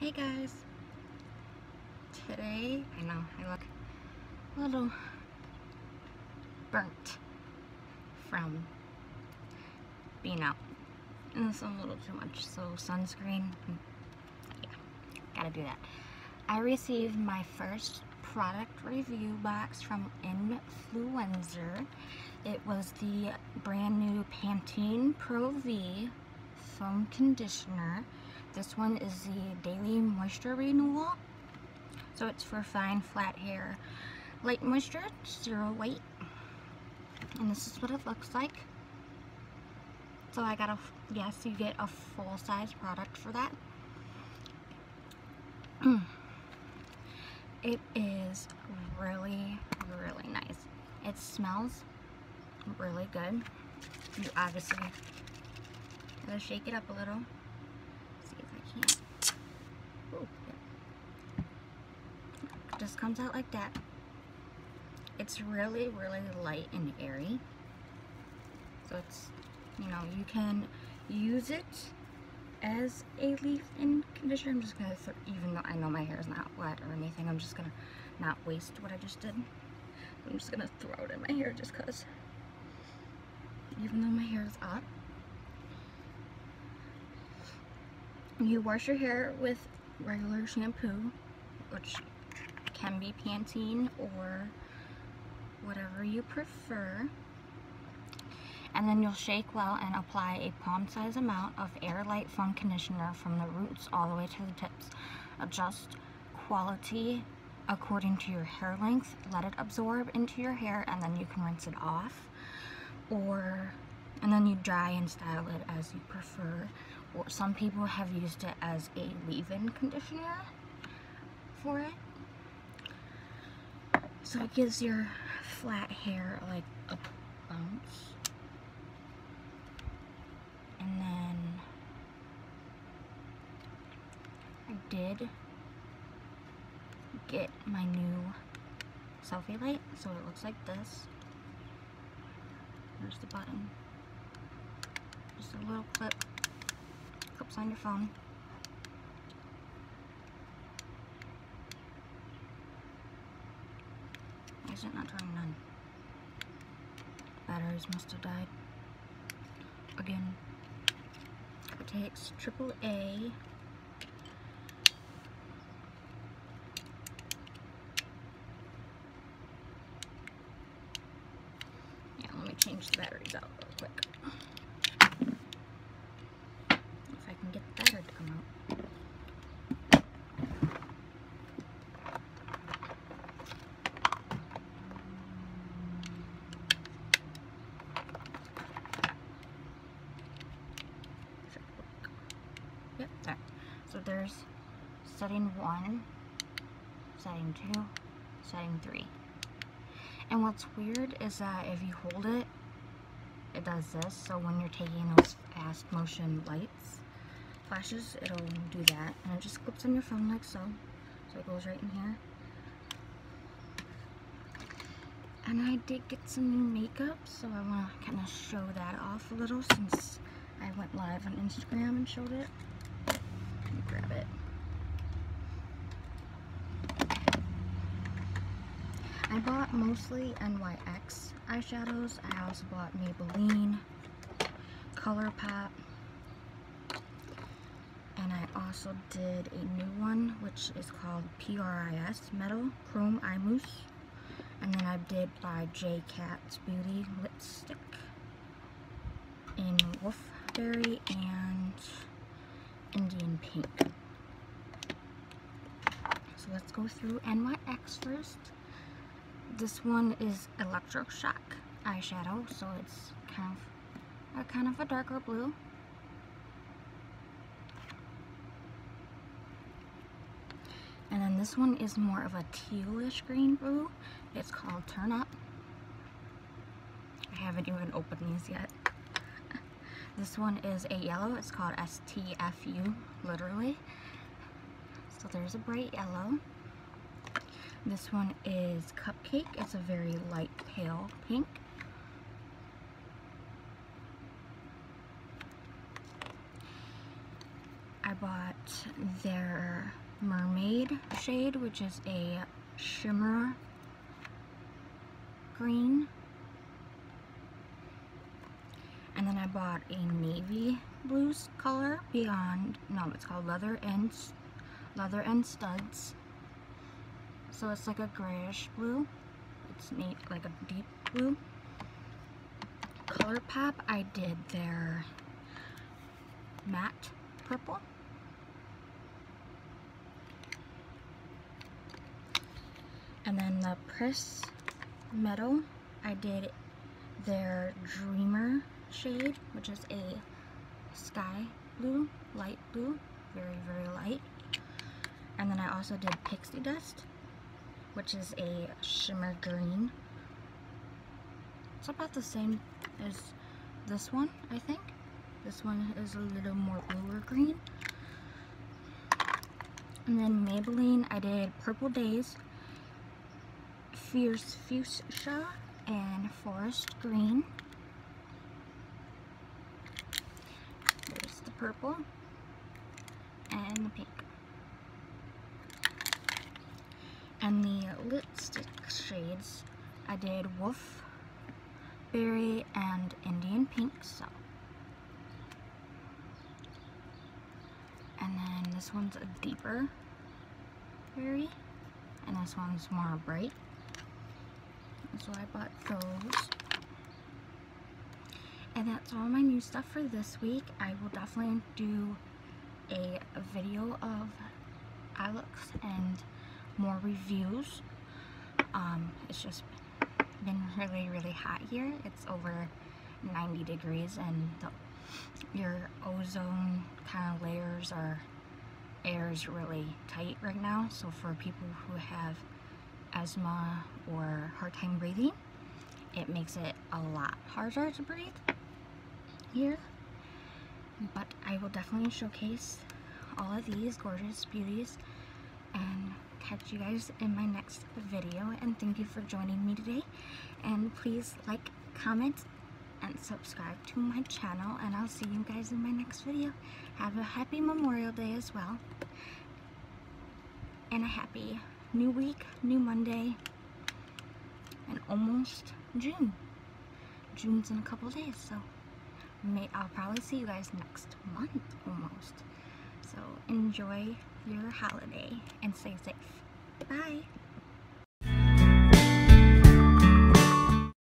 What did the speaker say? Hey guys, today, I know I look a little burnt from being out and it's a little too much, so sunscreen, yeah, gotta do that. I received my first product review box from Influencer. It was the brand new Pantene Pro V foam conditioner. This one is the Daily Moisture Renewal. So it's for fine, flat hair, light moisture, zero weight. And this is what it looks like. So I got a, yes, you get a full-size product for that. It is really, really nice. It smells really good. You obviously gotta shake it up a little. Just comes out like that. It's really, really light and airy. So it's, you know, you can use it as a leave-in conditioner. I'm just gonna, even though I know my hair is not wet or anything, I'm just gonna not waste what I just did. I'm just gonna throw it in my hair just cause. Even though my hair is up. You wash your hair with regular shampoo, which can be Pantene or whatever you prefer, and then you'll shake well and apply a palm-sized amount of airlight foam conditioner from the roots all the way to the tips. Adjust quality according to your hair length. Let it absorb into your hair, and then you can rinse it off, or and then you dry and style it as you prefer. Or some people have used it as a leave-in conditioner for it. So it gives your flat hair like a bounce. And then I did get my new selfie light. So it looks like this. There's the button. Just a little clip. Clips on your phone. Is it not turning on? Batteries must have died. Again, it takes AAA. Yeah, let me change the batteries out real quick. If I can get the battery to come out. There's setting 1, setting 2, setting 3. And what's weird is that if you hold it, it does this. So when you're taking those fast motion lights, flashes, it'll do that. And it just clips on your phone like so. So it goes right in here. And I did get some new makeup, so I want to kind of show that off a little since I went live on Instagram and showed it. Grab it. I bought mostly NYX eyeshadows. I also bought Maybelline, ColourPop, and I also did a new one which is called PRIS Metal Chrome Eye Mousse, and then I did buy J Cat's Beauty lipstick in Wolfberry and Indian pink. So let's go through NYX first. This one is ElectroShock eyeshadow, so it's kind of a darker blue. And then this one is more of a tealish green blue. It's called Turn Up. I haven't even opened these yet. This one is a yellow, it's called STFU, literally. So there's a bright yellow. This one is Cupcake, it's a very light pale pink. I bought their mermaid shade, which is a shimmer green. And then I bought a navy blue color, it's called Leather and Studs. So it's like a grayish blue. It's neat, like a deep blue. ColourPop, I did their matte purple. And then the PRIS Metal, I did their Dreamer shade, which is a sky blue, light blue, very light. And then I also did Pixie Dust, which is a shimmer green. It's about the same as this one, I think. This one is a little more bluer green. And then Maybelline, I did Purple Days, Fierce Fuchsia, and Forest Green. There's the purple and the pink. And the lipstick shades, I did Wolf, Berry, and Indian Pink. And then this one's a deeper berry, and this one's more bright. And so I bought those. And that's all my new stuff for this week. I will definitely do a video of eye looks and more reviews. It's just been really hot here. It's over 90 degrees and your ozone kind of layers or air is really tight right now. So for people who have asthma or hard time breathing, it makes it a lot harder to breathe here. But I will definitely showcase all of these gorgeous beauties and catch you guys in my next video. And thank you for joining me today, and please like, comment, and subscribe to my channel, and I'll see you guys in my next video. Have a happy Memorial Day as well, and a happy new week, new Monday, and almost June. June's in a couple days, so I'll probably see you guys next month almost. So enjoy your holiday and stay safe. Bye!